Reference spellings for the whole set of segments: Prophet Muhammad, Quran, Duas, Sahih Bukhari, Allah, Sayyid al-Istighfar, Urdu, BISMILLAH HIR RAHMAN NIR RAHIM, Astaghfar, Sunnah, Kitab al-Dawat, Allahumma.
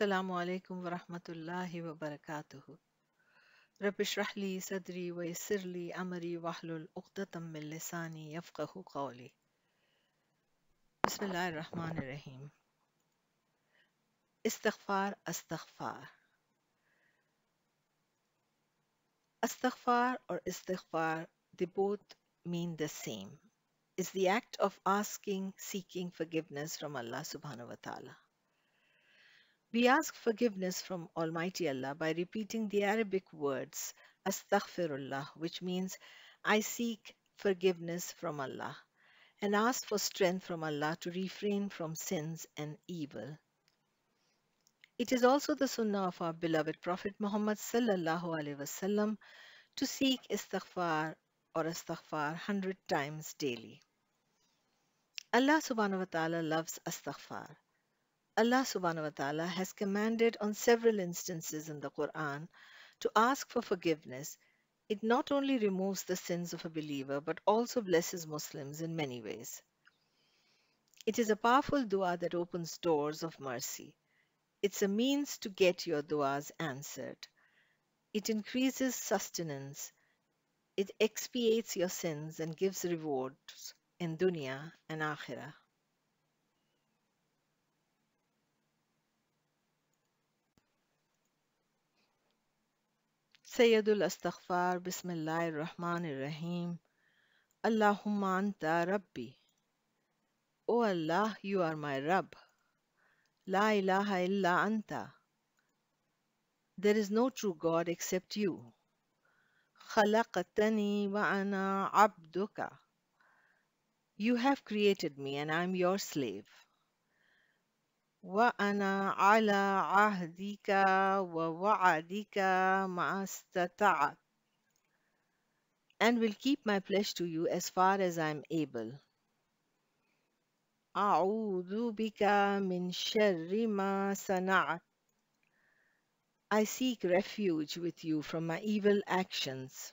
Assalamu alaikum wa rahmatullahi wa barakatuhu. Rabbi shrah li sadri wa yassir li amri wahlul uqdatam min lisani yafqahu qawli. Bismillahir Rahmanir Rahim. Istighfar, astaghfar. Astaghfar or istighfar, they both mean the same. It's the act of asking, seeking forgiveness from Allah subhanahu wa ta'ala. We ask forgiveness from Almighty Allah by repeating the Arabic words Astaghfirullah, which means I seek forgiveness from Allah and ask for strength from Allah to refrain from sins and evil. It is also the Sunnah of our beloved Prophet Muhammad sallallahu alaihi wasallam to seek istighfar or astaghfar 100 times daily. Allah subhanahu wa ta'ala loves astaghfar. Allah subhanahu wa ta'ala has commanded on several instances in the Quran to ask for forgiveness. It not only removes the sins of a believer but also blesses Muslims in many ways. It is a powerful dua that opens doors of mercy. It's a means to get your duas answered. It increases sustenance. It expiates your sins and gives rewards in dunya and akhirah. Sayyid al-Istighfar, Bismillahir Rahmanir Rahim. Allahumma anta Rabbi. O Allah, you are my Rabb. La ilaha illa anta. There is no true God except you. Khalaqtani wa ana abduka. You have created me and I am your slave. وَأَنَا عَلَىٰ عَهْدِكَ وَوَعَدِكَ مَا اسْتَطَعْتُ. And will keep my pledge to you as far as I am able. أَعُوذُ بِكَ مِنْ شَرِّ مَا صَنَعْتُ. I seek refuge with you from my evil actions.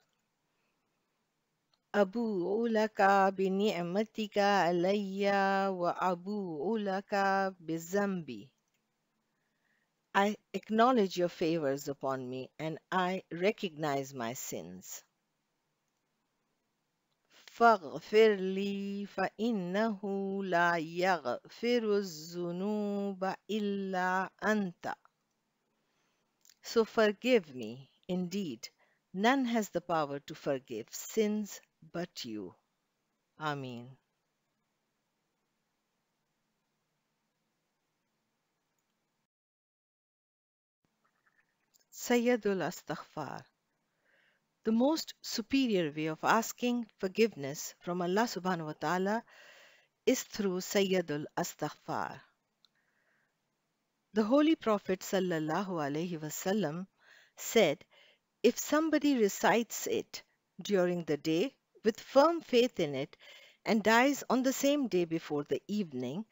أبوء لك بنعمتك علي وأبوء لك بذنبي. I acknowledge your favors upon me and I recognize my sins. فاغفر لي فإنه لا يغفر الذنوب إلا أنت. So forgive me, indeed, none has the power to forgive sins but you. Ameen. Sayyid al-Istighfar. The most superior way of asking forgiveness from Allah subhanahu wa ta'ala is through Sayyid al-Istighfar. The Holy Prophet sallallahu alaihi wasallam said, if somebody recites it during the day with firm faith in it and dies on the same day before the evening,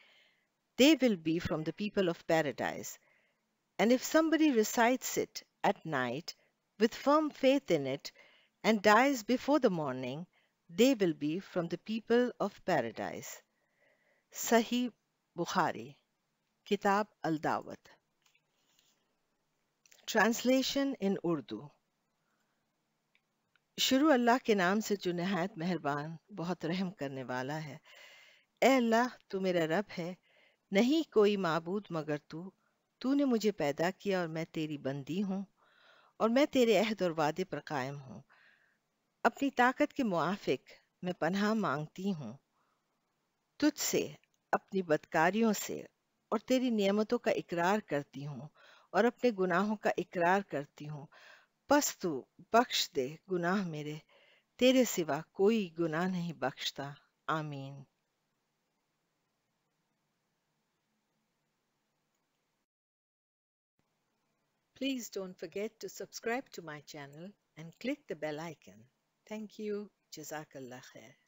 they will be from the people of paradise. And if somebody recites it at night with firm faith in it and dies before the morning, they will be from the people of paradise. Sahih Bukhari, Kitab al-Dawat. Translation in Urdu. शुरू अल्लाह के नाम से जो नहायत मेहरबान बहुत रहम करने वाला है. ए अल्लाह, तू मेरा रब है, नहीं कोई माबूद मगर तू. तूने मुझे पैदा किया और मैं तेरी बंदी हूँ और मैं तेरे अहद और वादे पर कायम हूँ. अपनी ताकत के मुआफिक मैं पनाह मांगती हूँ तुझसे, अपनी बदकारियों से, और तेरी नियमतों का इकरार करती हूँ और अपने गुनाहों का इकरार करती हूँ. बस तू बख्श दे गुनाह मेरे, तेरे सिवा कोई गुनाह नहीं बख्शता. आमीन. Please don't forget to subscribe to my channel and click the bell icon. Thank you. Jazakallah khair.